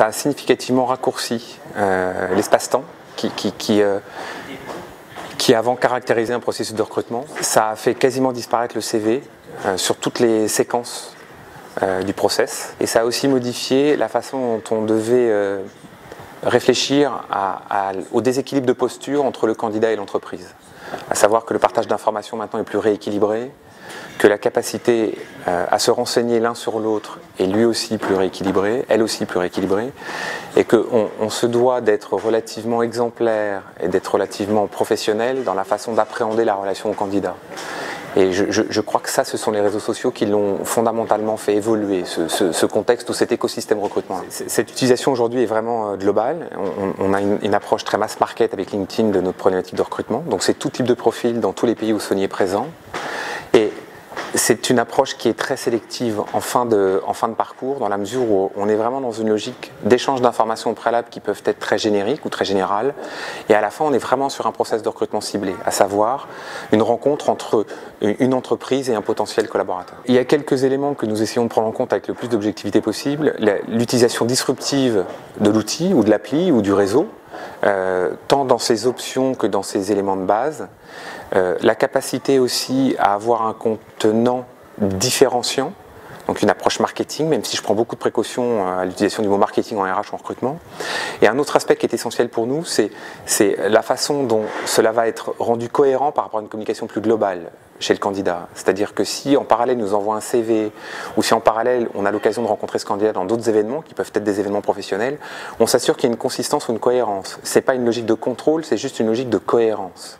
ça a significativement raccourci l'espace-temps qui avant caractérisait un processus de recrutement. Ça a fait quasiment disparaître le CV sur toutes les séquences du process, et ça a aussi modifié la façon dont on devait réfléchir au déséquilibre de posture entre le candidat et l'entreprise. À savoir que le partage d'informations maintenant est plus rééquilibré, que la capacité à se renseigner l'un sur l'autre est lui aussi plus rééquilibrée, elle aussi plus rééquilibrée, et qu'on se doit d'être relativement exemplaire et d'être relativement professionnel dans la façon d'appréhender la relation au candidat. Et je crois que ça, ce sont les réseaux sociaux qui l'ont fondamentalement fait évoluer, ce contexte ou cet écosystème recrutement. Cette utilisation aujourd'hui est vraiment globale. On a une approche très mass market avec LinkedIn de notre problématique de recrutement. Donc c'est tout type de profil dans tous les pays où Sony est présent. Et c'est une approche qui est très sélective en fin de parcours, dans la mesure où on est vraiment dans une logique d'échange d'informations au préalable qui peuvent être très génériques ou très générales, et à la fin on est vraiment sur un process de recrutement ciblé, à savoir une rencontre entre une entreprise et un potentiel collaborateur. Il y a quelques éléments que nous essayons de prendre en compte avec le plus d'objectivité possible, l'utilisation disruptive de l'outil ou de l'appli ou du réseau, tant dans ses options que dans ses éléments de base, la capacité aussi à avoir un contenant différenciant, donc une approche marketing, même si je prends beaucoup de précautions à l'utilisation du mot marketing en RH ou en recrutement. Et un autre aspect qui est essentiel pour nous, c'est la façon dont cela va être rendu cohérent par rapport à une communication plus globale chez le candidat. C'est-à-dire que si en parallèle il nous envoie un CV, ou si en parallèle on a l'occasion de rencontrer ce candidat dans d'autres événements, qui peuvent être des événements professionnels, on s'assure qu'il y a une consistance ou une cohérence. Ce n'est pas une logique de contrôle, c'est juste une logique de cohérence.